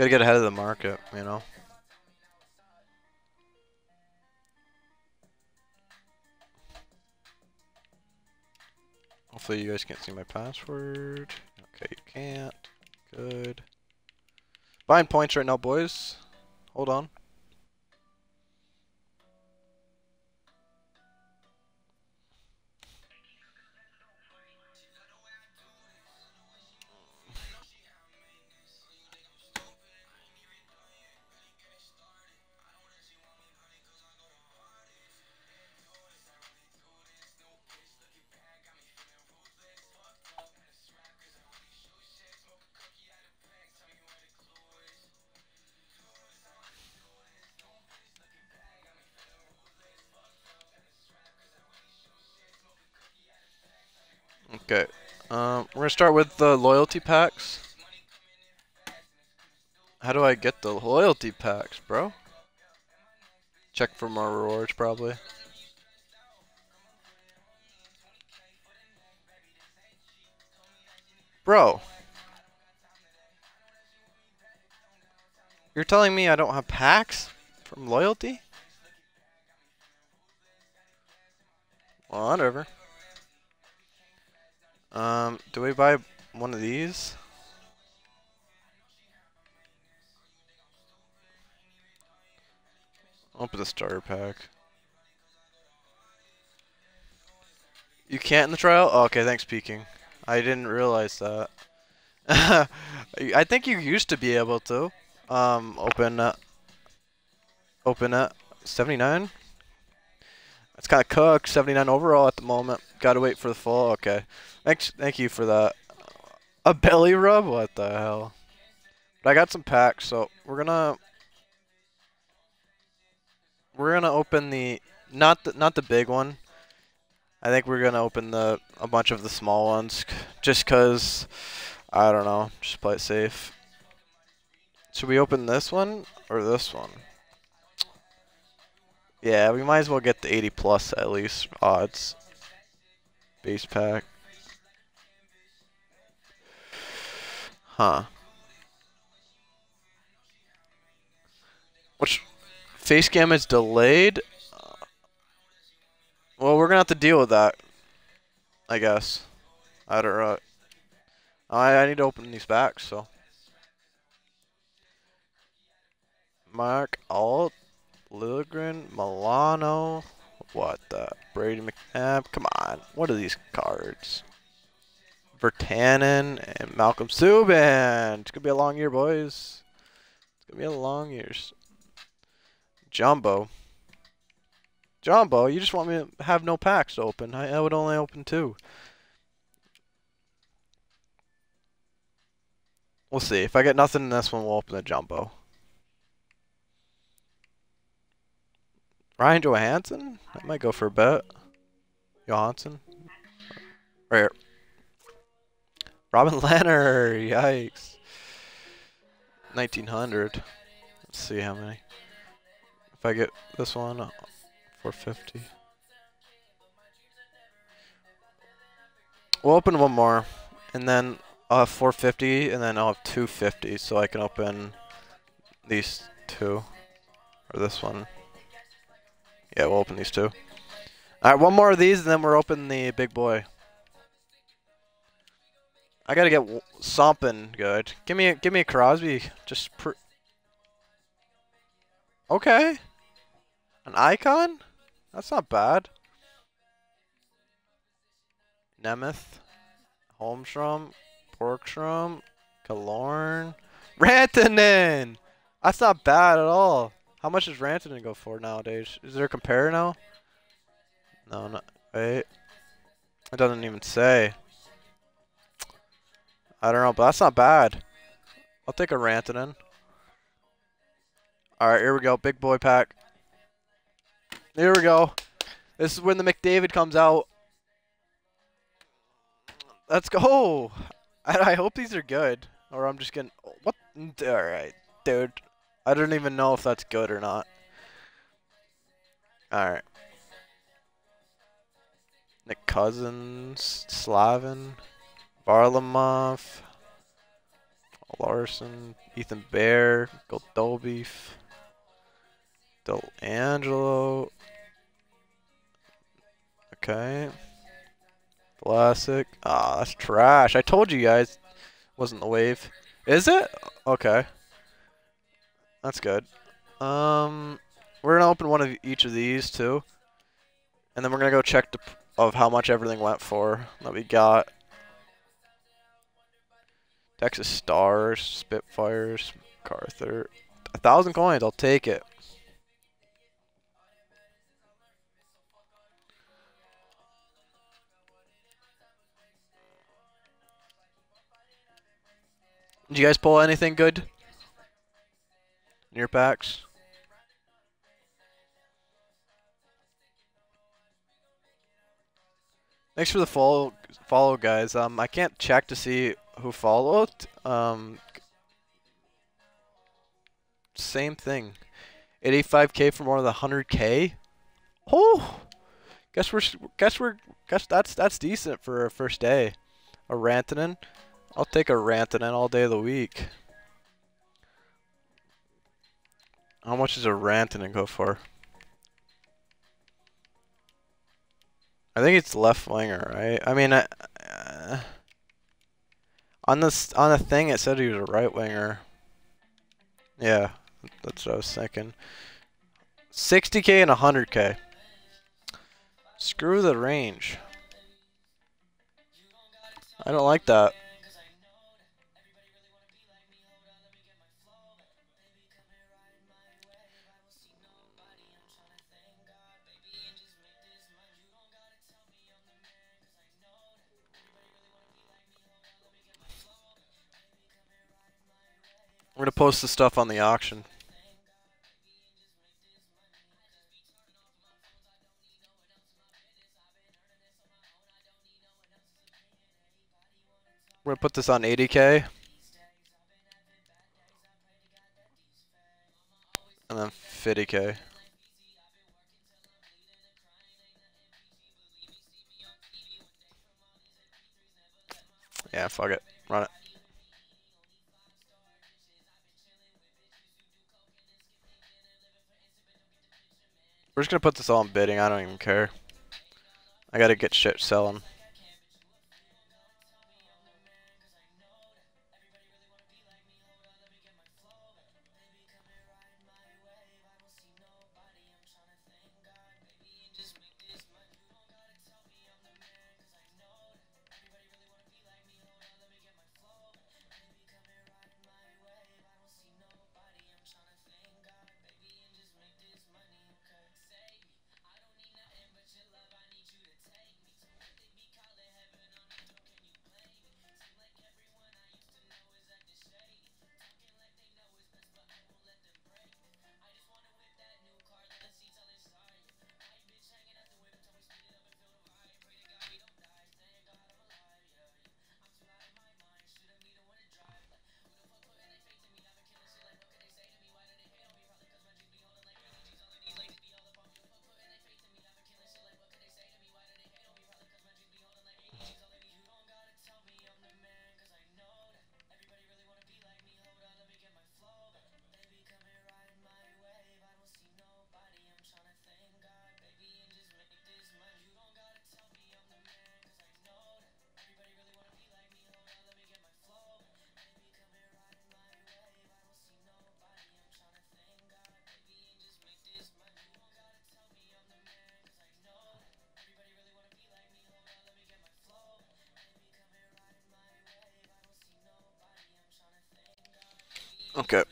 Gotta get ahead of the market, you know. Hopefully you guys can't see my password. Okay, you can't. Good. Buying points right now, boys. Hold on. Okay, we're gonna start with the loyalty packs. How do I get the loyalty packs, bro? Check for more rewards, probably. Bro! You're telling me I don't have packs from loyalty? Well, whatever. Do we buy one of these? Open the starter pack. You can't in the trial? Oh, okay, thanks, peeking. I didn't realize that. I think you used to be able to. Open up 79? It's kind of cooked, 79 overall at the moment. Gotta wait for the full, okay. Thank you for that. A belly rub? What the hell? But I got some packs, so we're gonna open the not the big one. I think we're gonna open a bunch of the small ones, just cause I don't know. Just play it safe. Should we open this one or this one? Yeah, we might as well get the 80 plus at least odds base pack. Huh. Which face cam is delayed? Well, we're gonna have to deal with that, I guess. I don't know. I need to open these back, so. Mark Alt. Lilligren, Milano, what the? Brady McApp, come on. What are these cards? Vertanen and Malcolm Subban. It's going to be a long year, boys. It's going to be a long year. Jumbo. Jumbo, you just want me to have no packs open. I would only open two. We'll see. If I get nothing in this one, we'll open the Jumbo. Ryan Johansson? I might go for a bet. Johansson? Right here. Robin Lanner! Yikes. 1900. Let's see how many. If I get this one, 450. We'll open one more. And then I'll have 450, and then I'll have 250, so I can open these two. Or this one. Yeah, we'll open these two. Alright, one more of these, and then we're opening the big boy. I gotta get something good. Give me a Crosby. Just okay. An icon? That's not bad. Nemeth, Holmstrom, Porkstrom, Killorn, Rantanen. That's not bad at all. How much does Rantanen go for nowadays? Is there a compare now? No, not. Wait. It doesn't even say. I don't know, but that's not bad. I'll take a Rantanen. Alright, here we go. Big boy pack. Here we go. This is when the McDavid comes out. Let's go. I hope these are good. Or I'm just getting. What? Alright, dude. I don't even know if that's good or not. Alright. Nick Cousins, Slavin, Barlamov, Larson, Ethan Bear, Goldobief, Del Angelo. Okay. Classic. Ah, that's trash. I told you guys wasn't the wave. Is it? Okay. That's good. We're going to open one of each of these, too. And then we're going to go check of how much everything went for that we got. Texas Stars, Spitfires, Carthur. 1,000 coins, I'll take it. Did you guys pull anything good in your packs? Thanks for the follow guys. I can't check to see who followed. Same thing. 85K from one of the 100K. Oh, guess that's decent for a first day. A Rantanen. I'll take a Rantanen all day of the week. How much does a Rantanen go for? I think it's left winger, right? I mean, on the thing it said he was a right winger. Yeah, that's what I was thinking. 60K and 100K. Screw the range. I don't like that. We're going to post the stuff on the auction. We're going to put this on 80K. And then 50K. Yeah, fuck it. Run it. We're just gonna put this all in bidding, I don't even care. I gotta get shit selling. Okay,